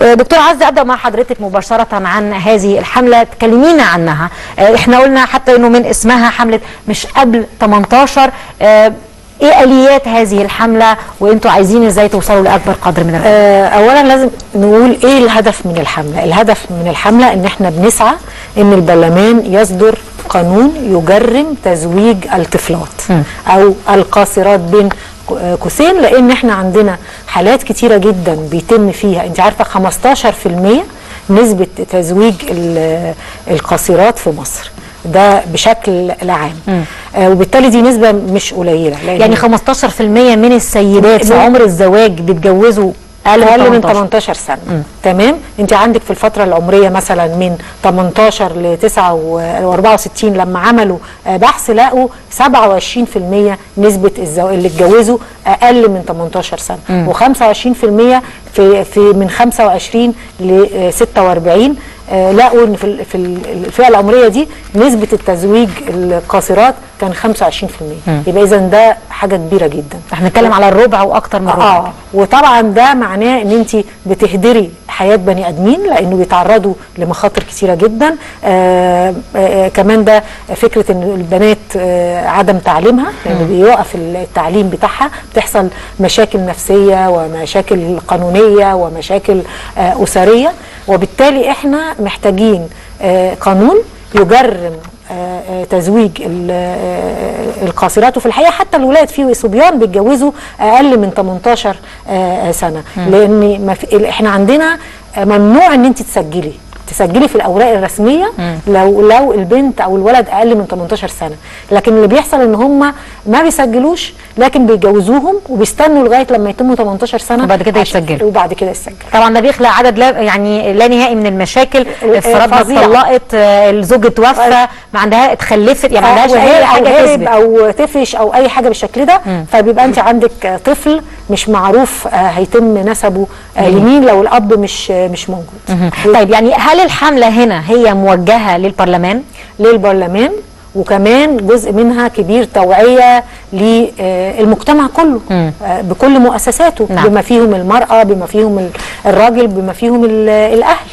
دكتورة عزة، ابدا مع حضرتك مباشرة عن هذه الحملة، تكلمينا عنها. احنا قلنا حتى انه من اسمها حملة مش قبل 18، ايه اليات هذه الحملة وانتوا عايزين ازاي توصلوا لاكبر قدر من الرجل؟ اولا لازم نقول ايه الهدف من الحملة. الهدف من الحملة ان احنا بنسعى ان البرلمان يصدر قانون يجرم تزويج الطفلات او القاصرات بين قوسين، لان احنا عندنا حالات كتيره جدا بيتم فيها، انت عارفه 15% نسبه تزويج القاصرات في مصر، ده بشكل عام. وبالتالي دي نسبه مش قليله، يعني 15% من السيدات في عمر الزواج بيتجوزوا اقل من 18 سنه. تمام، انت عندك في الفتره العمريه مثلا من 18 ل 69 لما عملوا بحث لقوا 27% نسبه اللي اتجوزوا اقل من 18 سنه، و25% في من 25 ل 46 لقوا ان في الفئه العمريه دي نسبه التزويج القاصرات كان 25%. يبقى اذا ده حاجه كبيره جدا، احنا بنتكلم على الربع واكتر من الربع. وطبعا ده معناه ان انت بتهدري حياه بني ادمين لانه بيتعرضوا لمخاطر كتيره جدا. كمان ده فكره ان البنات عدم تعليمها، لانه بيوقف التعليم بتاعها، بتحصل مشاكل نفسيه ومشاكل قانونيه ومشاكل اسريه، وبالتالي احنا محتاجين قانون يجرم تزويج القاصرات. وفي الحقيقه حتى الولاد فيه صبيان بيتجوزوا اقل من 18 سنه، لان احنا عندنا ممنوع ان انت تسجلي في الاوراق الرسميه لو البنت او الولد اقل من 18 سنه، لكن اللي بيحصل ان هم ما بيسجلوش، لكن بيجوزوهم وبيستنوا لغايه لما يتموا 18 سنه وبعد كده يسجلوا طبعا ده بيخلق عدد لا نهائي من المشاكل. افتراض اتطلقت، الزوج اتوفى، ما عندها اتخلفت، يعني ما عندهاش اي حاجه تثبت او تفش او اي حاجه بالشكل ده، فبيبقى انت عندك طفل مش معروف هيتم نسبه لمين لو الاب مش موجود. طيب، يعني هل الحملة هنا هي موجهة للبرلمان؟ للبرلمان، وكمان جزء منها كبير توعية للمجتمع كله بكل مؤسساته، بما فيهم المرأة، بما فيهم الراجل، بما فيهم الأهل.